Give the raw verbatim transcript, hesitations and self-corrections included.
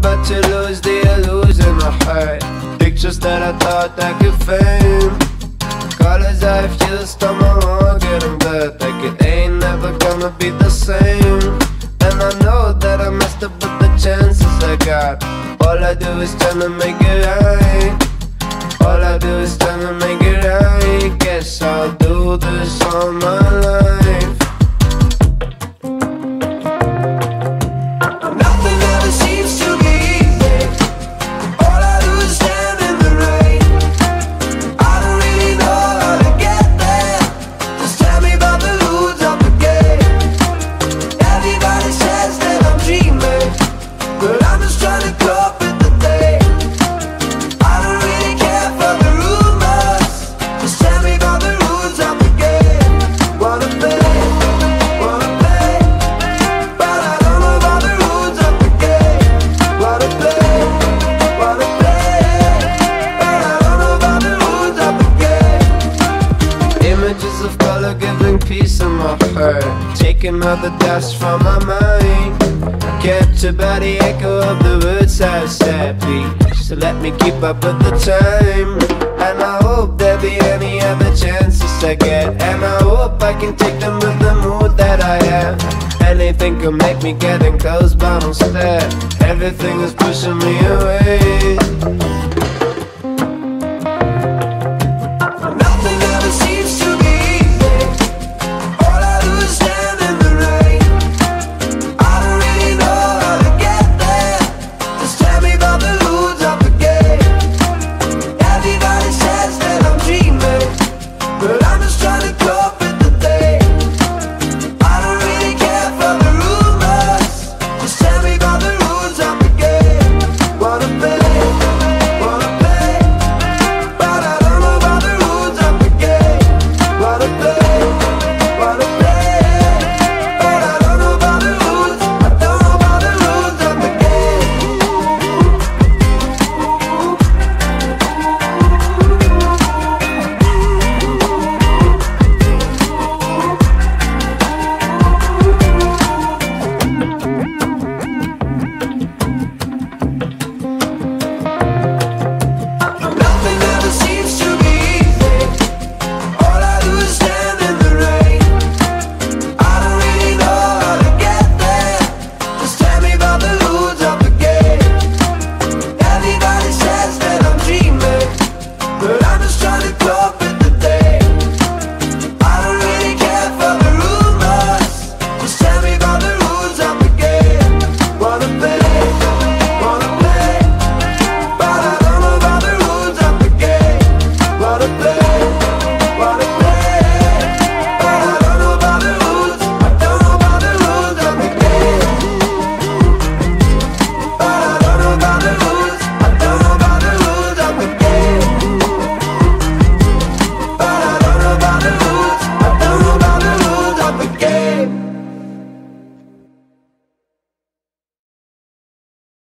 about to lose the illusion I hide. Pictures that I thought I could fame, colors I've used on my own, getting bad. Like it ain't never gonna be the same. And I know that I messed up with the chances I got. All I do is tryna make it right. All I do is tryna make it right. Guess I'll do this all my life. Taking all the dust from my mind, captured by the echo of the words I said. Please, so let me keep up with the time. And I hope there be any other chances I get. And I hope I can take them with the mood that I have. Anything could make me getting close, but instead everything is pushing me away.